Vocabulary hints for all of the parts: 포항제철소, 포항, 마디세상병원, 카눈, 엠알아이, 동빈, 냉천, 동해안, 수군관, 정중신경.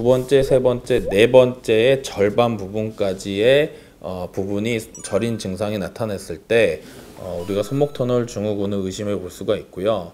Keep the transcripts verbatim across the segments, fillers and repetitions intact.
두 번째, 세 번째, 네 번째의 절반 부분까지의 어, 부분이 저린 증상이 나타났을 때 어, 우리가 손목 터널 증후군을 의심해 볼 수가 있고요.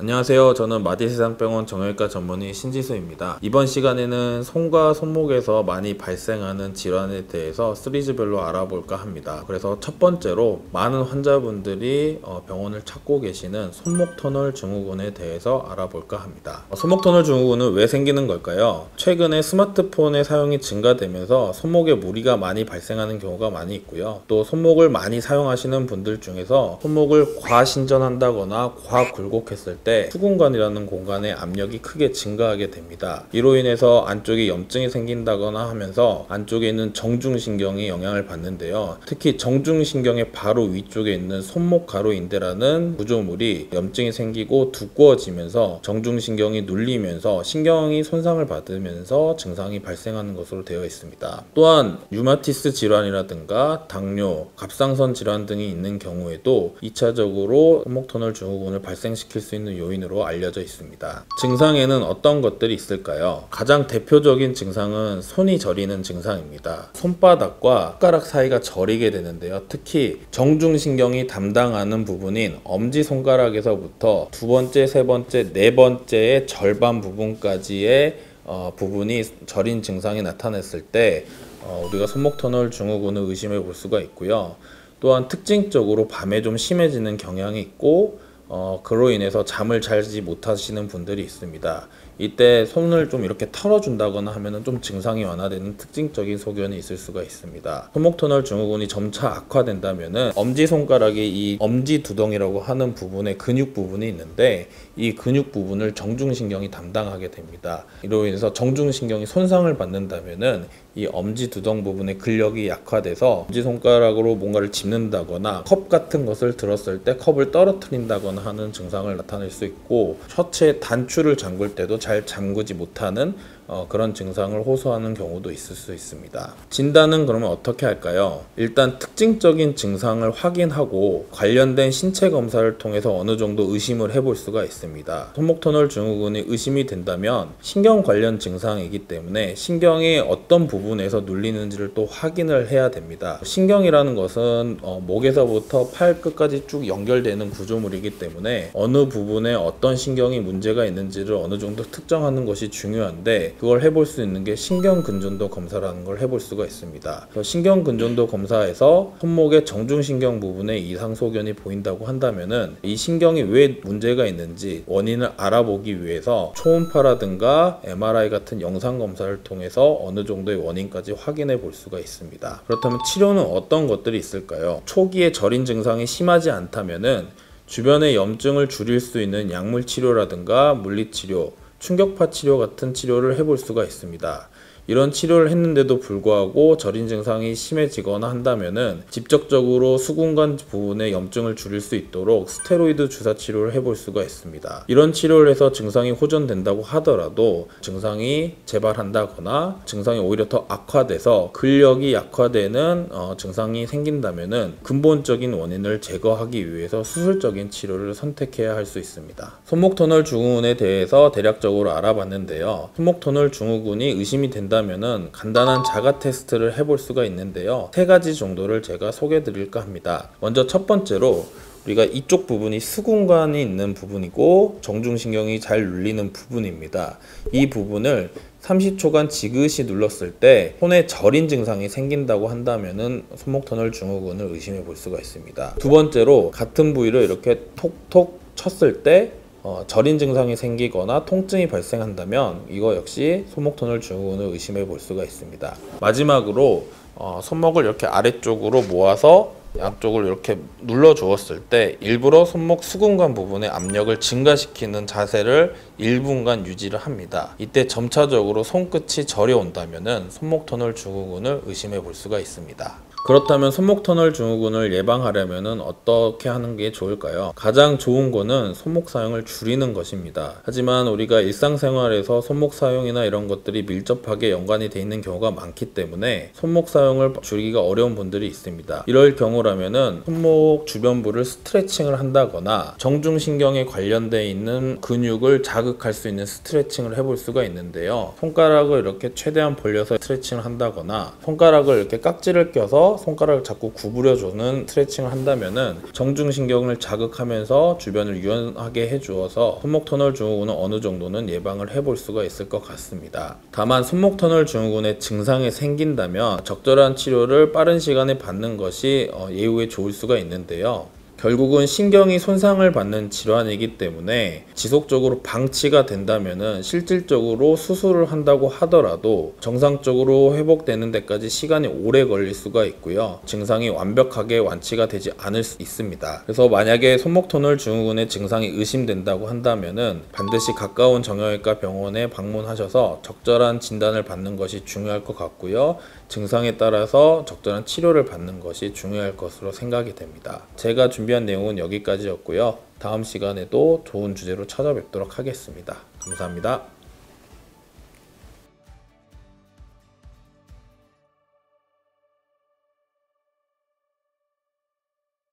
안녕하세요. 저는 마디세상병원 정형외과 전문의 신지수입니다. 이번 시간에는 손과 손목에서 많이 발생하는 질환에 대해서 시리즈별로 알아볼까 합니다. 그래서 첫 번째로 많은 환자분들이 병원을 찾고 계시는 손목터널 증후군에 대해서 알아볼까 합니다. 손목터널 증후군은 왜 생기는 걸까요? 최근에 스마트폰의 사용이 증가되면서 손목에 무리가 많이 발생하는 경우가 많이 있고요. 또 손목을 많이 사용하시는 분들 중에서 손목을 과신전한다거나 과굴곡했을 때 후공간이라는 공간의 압력이 크게 증가하게 됩니다. 이로 인해서 안쪽에 염증이 생긴다거나 하면서 안쪽에 있는 정중신경이 영향을 받는데요. 특히 정중신경의 바로 위쪽에 있는 손목 가로인대라는 구조물이 염증이 생기고 두꺼워지면서 정중신경이 눌리면서 신경이 손상을 받으면서 증상이 발생하는 것으로 되어 있습니다. 또한 류마티스 질환이라든가 당뇨, 갑상선 질환 등이 있는 경우에도 이 차적으로 손목터널 증후군을 발생시킬 수 있는 요인으로 알려져 있습니다. 증상에는 어떤 것들이 있을까요? 가장 대표적인 증상은 손이 저리는 증상입니다. 손바닥과 손가락 사이가 저리게 되는데요. 특히 정중신경이 담당하는 부분인 엄지손가락에서부터 두 번째, 세 번째, 네 번째의 절반 부분까지의 어, 부분이 저린 증상이 나타났을 때 어, 우리가 손목터널 증후군을 의심해 볼 수가 있고요. 또한 특징적으로 밤에 좀 심해지는 경향이 있고 어, 그로 인해서 잠을 잘지 못하시는 분들이 있습니다. 이때 손을 좀 이렇게 털어준다거나 하면은 좀 증상이 완화되는 특징적인 소견이 있을 수가 있습니다. 손목터널 증후군이 점차 악화된다면은 엄지손가락이 이 엄지두덩이라고 하는 부분에 근육 부분이 있는데 이 근육 부분을 정중신경이 담당하게 됩니다. 이로 인해서 정중신경이 손상을 받는다면은 이 엄지두덩 부분의 근력이 약화돼서 엄지손가락으로 뭔가를 짚는다거나 컵 같은 것을 들었을 때 컵을 떨어뜨린다거나 하는 증상을 나타낼 수 있고, 셔츠의 단추를 잠글 때도 잘 잠그지 못하는 어, 그런 증상을 호소하는 경우도 있을 수 있습니다. 진단은 그러면 어떻게 할까요? 일단 특징적인 증상을 확인하고 관련된 신체 검사를 통해서 어느 정도 의심을 해볼 수가 있습니다. 손목터널 증후군이 의심이 된다면 신경 관련 증상이기 때문에 신경이 어떤 부분에서 눌리는지를 또 확인을 해야 됩니다. 신경이라는 것은 어, 목에서부터 팔 끝까지 쭉 연결되는 구조물이기 때문에 어느 부분에 어떤 신경이 문제가 있는지를 어느 정도 특정하는 것이 중요한데, 그걸 해볼 수 있는 게 신경근전도 검사라는 걸 해볼 수가 있습니다. 신경근전도 검사에서 손목의 정중신경 부분에 이상 소견이 보인다고 한다면은 이 신경이 왜 문제가 있는지 원인을 알아보기 위해서 초음파라든가 엠알아이 같은 영상검사를 통해서 어느 정도의 원인까지 확인해 볼 수가 있습니다. 그렇다면 치료는 어떤 것들이 있을까요? 초기에 저린 증상이 심하지 않다면은 주변의 염증을 줄일 수 있는 약물 치료라든가 물리치료, 충격파 치료 같은 치료를 해볼 수가 있습니다. 이런 치료를 했는데도 불구하고 저린 증상이 심해지거나 한다면은 직접적으로 수군관 부분의 염증을 줄일 수 있도록 스테로이드 주사 치료를 해볼 수가 있습니다. 이런 치료를 해서 증상이 호전된다고 하더라도 증상이 재발한다거나 증상이 오히려 더 악화돼서 근력이 약화되는 어, 증상이 생긴다면은 근본적인 원인을 제거하기 위해서 수술적인 치료를 선택해야 할 수 있습니다. 손목터널 증후군에 대해서 대략적으로 알아봤는데요. 손목터널 증후군이 의심이 된다 면은 간단한 자가 테스트를 해볼 수가 있는데요. 세 가지 정도를 제가 소개해 드릴까 합니다. 먼저 첫 번째로 우리가 이쪽 부분이 수군관이 있는 부분이고 정중신경이 잘 눌리는 부분입니다. 이 부분을 삼십 초간 지그시 눌렀을 때 손에 저린 증상이 생긴다고 한다면은 손목터널 증후군을 의심해 볼 수가 있습니다. 두 번째로 같은 부위를 이렇게 톡톡 쳤을 때 어, 저린 증상이 생기거나 통증이 발생한다면 이거 역시 손목터널 증후군을 의심해 볼 수가 있습니다. 마지막으로 어, 손목을 이렇게 아래쪽으로 모아서 양쪽을 이렇게 눌러 주었을 때 일부러 손목 수군관 부분의 압력을 증가시키는 자세를 일 분간 유지를 합니다. 이때 점차적으로 손끝이 저려온다면은 손목터널 증후군을 의심해 볼 수가 있습니다. 그렇다면 손목터널 증후군을 예방하려면 어떻게 하는 게 좋을까요? 가장 좋은 거는 손목 사용을 줄이는 것입니다. 하지만 우리가 일상생활에서 손목 사용이나 이런 것들이 밀접하게 연관이 돼 있는 경우가 많기 때문에 손목 사용을 줄이기가 어려운 분들이 있습니다. 이럴 경우라면은 손목 주변부를 스트레칭을 한다거나 정중신경에 관련되어 있는 근육을 자극할 수 있는 스트레칭을 해볼 수가 있는데요. 손가락을 이렇게 최대한 벌려서 스트레칭을 한다거나 손가락을 이렇게 깍지를 껴서 손가락을 자꾸 구부려주는 스트레칭을 한다면은 정중신경을 자극하면서 주변을 유연하게 해주어서 손목터널 증후군은 어느 정도는 예방을 해볼 수가 있을 것 같습니다. 다만 손목터널 증후군의 증상이 생긴다면 적절한 치료를 빠른 시간에 받는 것이 예후에 좋을 수가 있는데요. 결국은 신경이 손상을 받는 질환이기 때문에 지속적으로 방치가 된다면은 실질적으로 수술을 한다고 하더라도 정상적으로 회복되는 데까지 시간이 오래 걸릴 수가 있고요. 증상이 완벽하게 완치가 되지 않을 수 있습니다. 그래서 만약에 손목터널 증후군의 증상이 의심된다고 한다면은 반드시 가까운 정형외과 병원에 방문하셔서 적절한 진단을 받는 것이 중요할 것 같고요. 증상에 따라서 적절한 치료를 받는 것이 중요할 것으로 생각이 됩니다. 제가 준비 준비한 내용은 여기까지였고요. 다음 시간에도 좋은 주제로 찾아뵙도록 하겠습니다. 감사합니다.